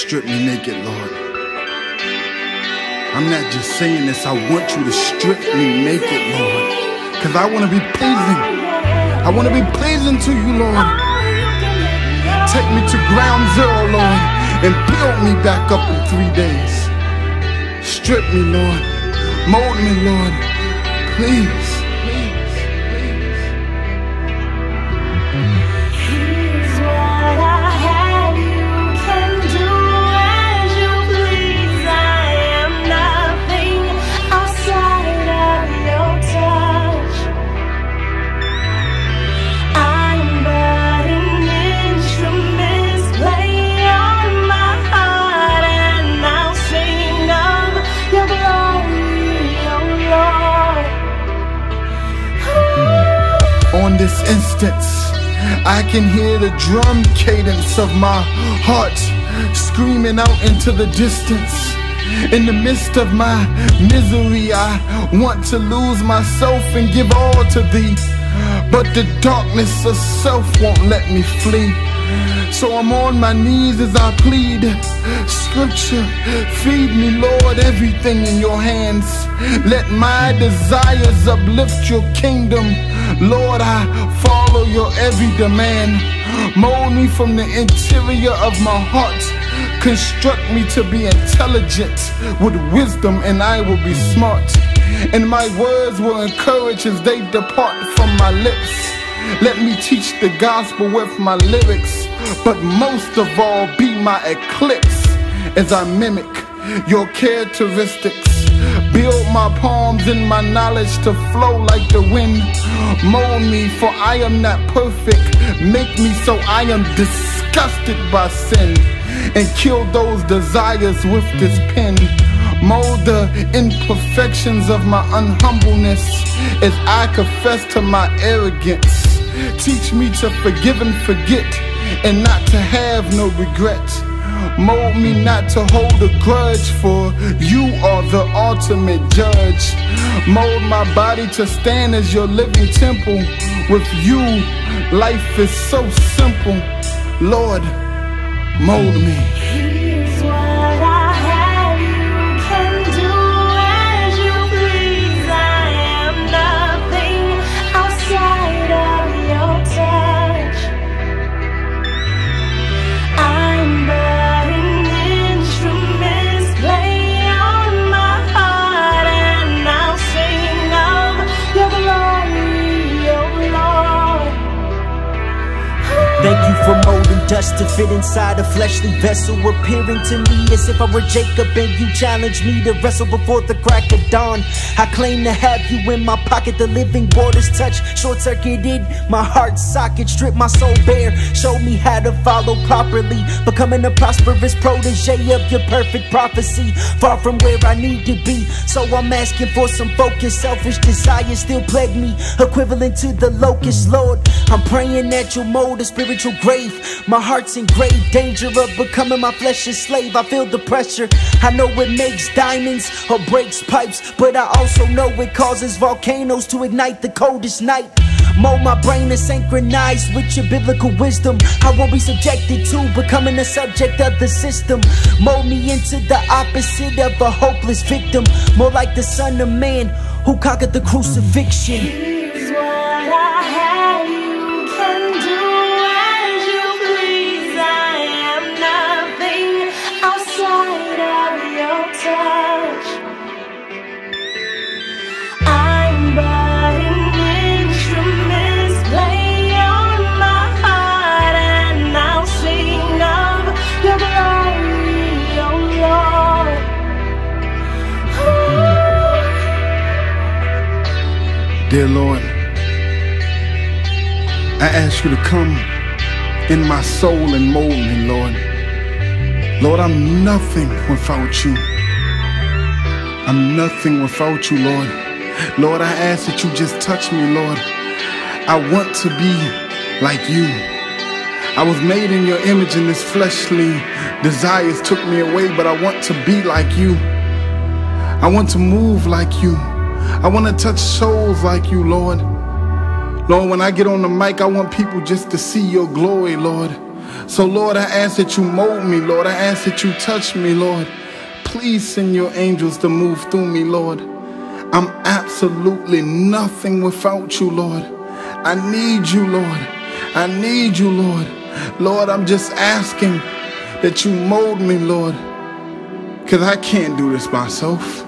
strip me naked, Lord. I'm not just saying this, I want you to strip me naked, Lord. Because I want to be pleasing. I want to be pleasing to you, Lord. Take me to ground zero, Lord, and build me back up in 3 days. Strip me, Lord. Mold me, Lord. Please. This instance, I can hear the drum cadence of my heart screaming out into the distance. In the midst of my misery, I want to lose myself and give all to thee, but the darkness of self won't let me flee. So I'm on my knees as I plead scripture, feed me, Lord, everything in your hands. Let my desires uplift your kingdom, Lord. I follow your every demand. Mold me from the interior of my heart. Construct me to be intelligent with wisdom, and I will be smart. And my words will encourage as they depart from my lips. Let me teach the gospel with my lyrics, but most of all be my eclipse as I mimic your characteristics. Build my palms and my knowledge to flow like the wind. Mold me, for I am not perfect. Make me so I am disgusted by sin, and kill those desires with this pen. Mold the imperfections of my unhumbleness as I confess to my arrogance. Teach me to forgive and forget, and not to have no regret. Mold me not to hold a grudge, for you are the ultimate judge. Mold my body to stand as your living temple. With you, life is so simple. Lord, mold me. For mold and dust to fit inside a fleshly vessel, appearing to me as if I were Jacob, and you challenge me to wrestle before the crack of dawn. I claim to have you in my pocket, the living waters touch, short-circuited my heart socket, strip my soul bare, show me how to follow properly, becoming a prosperous protege of your perfect prophecy, far from where I need to be. So I'm asking for some focus. Selfish desires still plague me, equivalent to the locust, Lord. I'm praying that you'll mold a spiritual growth. My heart's in grave danger of becoming my flesh's slave. I feel the pressure. I know it makes diamonds or breaks pipes, but I also know it causes volcanoes to ignite the coldest night. Mold my brain to synchronize with your biblical wisdom. I won't be subjected to becoming a subject of the system. Mold me into the opposite of a hopeless victim, more like the Son of Man who conquered the crucifixion. Dear Lord, I ask you to come in my soul and mold me, Lord. Lord, I'm nothing without you. I'm nothing without you, Lord. Lord, I ask that you just touch me, Lord. I want to be like you. I was made in your image, and this fleshly desires took me away, but I want to be like you. I want to move like you. I want to touch souls like you, Lord. Lord, when I get on the mic, I want people just to see your glory, Lord. So Lord, I ask that you mold me, Lord. I ask that you touch me, Lord. Please send your angels to move through me, Lord. I'm absolutely nothing without you, Lord. I need you, Lord. I need you, Lord. Lord, I'm just asking that you mold me, Lord, because I can't do this myself.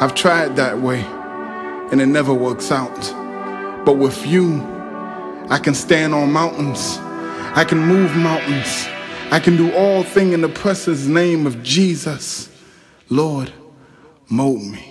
I've tried that way, and it never works out. But with you, I can stand on mountains. I can move mountains. I can do all things in the precious name of Jesus. Lord, mold me.